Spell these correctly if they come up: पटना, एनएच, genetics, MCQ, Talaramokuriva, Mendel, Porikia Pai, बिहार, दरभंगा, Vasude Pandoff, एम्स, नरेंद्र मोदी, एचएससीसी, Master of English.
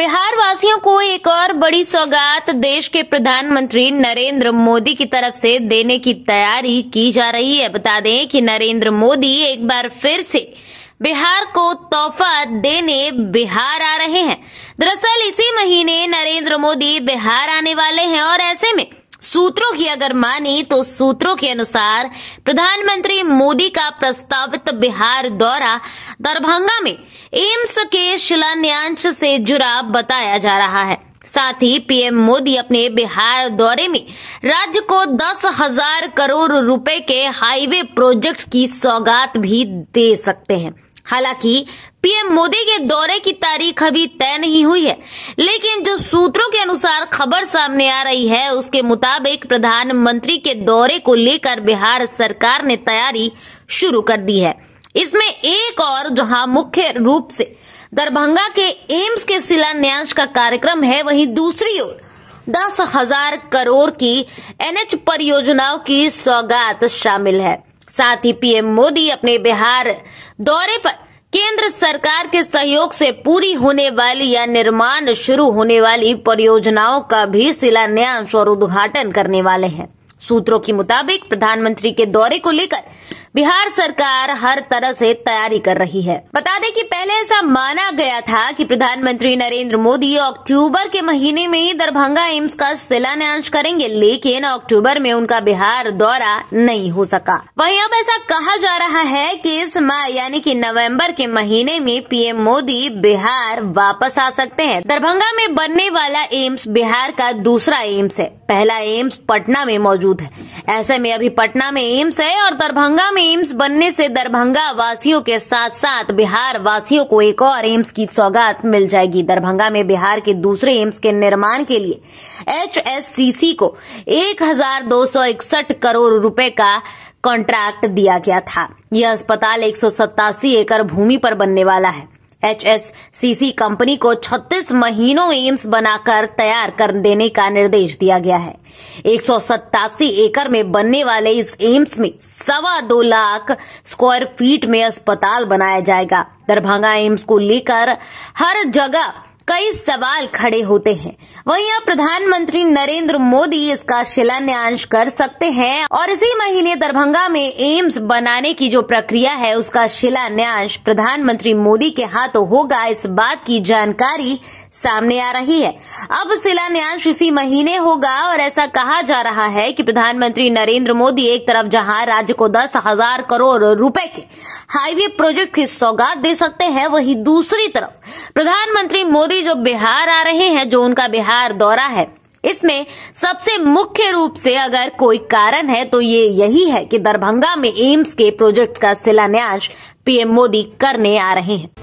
बिहार वासियों को एक और बड़ी सौगात देश के प्रधानमंत्री नरेंद्र मोदी की तरफ से देने की तैयारी की जा रही है। बता दें कि नरेंद्र मोदी एक बार फिर से बिहार को तोहफा देने बिहार आ रहे हैं। दरअसल इसी महीने नरेंद्र मोदी बिहार आने वाले हैं और ऐसे में सूत्रों की अगर मानी तो सूत्रों के अनुसार प्रधानमंत्री मोदी का प्रस्तावित बिहार दौरा दरभंगा में एम्स के शिलान्यास से जुड़ा बताया जा रहा है। साथ ही पीएम मोदी अपने बिहार दौरे में राज्य को 10,000 करोड़ रुपए के हाईवे प्रोजेक्ट्स की सौगात भी दे सकते हैं। हालांकि पीएम मोदी के दौरे की तारीख अभी तय नहीं हुई है, लेकिन जो सूत्रों के अनुसार खबर सामने आ रही है उसके मुताबिक प्रधानमंत्री के दौरे को लेकर बिहार सरकार ने तैयारी शुरू कर दी है। इसमें एक और जहां मुख्य रूप से दरभंगा के एम्स के शिलान्यास का कार्यक्रम है, वहीं दूसरी ओर 10,000 करोड़ की एनएच परियोजनाओं की सौगात शामिल है। साथ ही पीएम मोदी अपने बिहार दौरे पर केंद्र सरकार के सहयोग से पूरी होने वाली या निर्माण शुरू होने वाली परियोजनाओं का भी शिलान्यास और उद्घाटन करने वाले हैं। सूत्रों के मुताबिक प्रधानमंत्री के दौरे को लेकर बिहार सरकार हर तरह से तैयारी कर रही है। बता दें कि पहले ऐसा माना गया था कि प्रधानमंत्री नरेंद्र मोदी अक्टूबर के महीने में ही दरभंगा एम्स का शिलान्यास करेंगे, लेकिन अक्टूबर में उनका बिहार दौरा नहीं हो सका। वहीं अब ऐसा कहा जा रहा है कि इस माह यानी कि नवंबर के महीने में पीएम मोदी बिहार वापस आ सकते हैं। दरभंगा में बनने वाला एम्स बिहार का दूसरा एम्स है, पहला एम्स पटना में मौजूद है। ऐसे में अभी पटना में एम्स है और दरभंगा एम्स बनने से दरभंगा वासियों के साथ साथ बिहार वासियों को एक और एम्स की सौगात मिल जाएगी। दरभंगा में बिहार के दूसरे एम्स के निर्माण के लिए एचएससीसी को 1,261 करोड़ रुपए का कॉन्ट्रैक्ट दिया गया था। यह अस्पताल 187 एकड़ भूमि पर बनने वाला है। एचएससीसी कंपनी को 36 महीनों में एम्स बनाकर तैयार कर देने का निर्देश दिया गया है। 187 एकड़ में बनने वाले इस एम्स में 2.25 लाख स्क्वायर फीट में अस्पताल बनाया जाएगा। दरभंगा एम्स को लेकर हर जगह कई सवाल खड़े होते हैं। वहीं अब प्रधानमंत्री नरेंद्र मोदी इसका शिलान्यास कर सकते हैं और इसी महीने दरभंगा में एम्स बनाने की जो प्रक्रिया है उसका शिलान्यास प्रधानमंत्री मोदी के हाथों होगा, इस बात की जानकारी सामने आ रही है। अब शिलान्यास इसी महीने होगा और ऐसा कहा जा रहा है कि प्रधानमंत्री नरेंद्र मोदी एक तरफ जहां राज्य को 10,000 करोड़ रुपए के हाईवे प्रोजेक्ट की सौगात दे सकते हैं, वहीं दूसरी तरफ प्रधानमंत्री मोदी जो बिहार आ रहे हैं, जो उनका बिहार दौरा है, इसमें सबसे मुख्य रूप से अगर कोई कारण है तो ये यही है कि दरभंगा में एम्स के प्रोजेक्ट का शिलान्यास पीएम मोदी करने आ रहे हैं।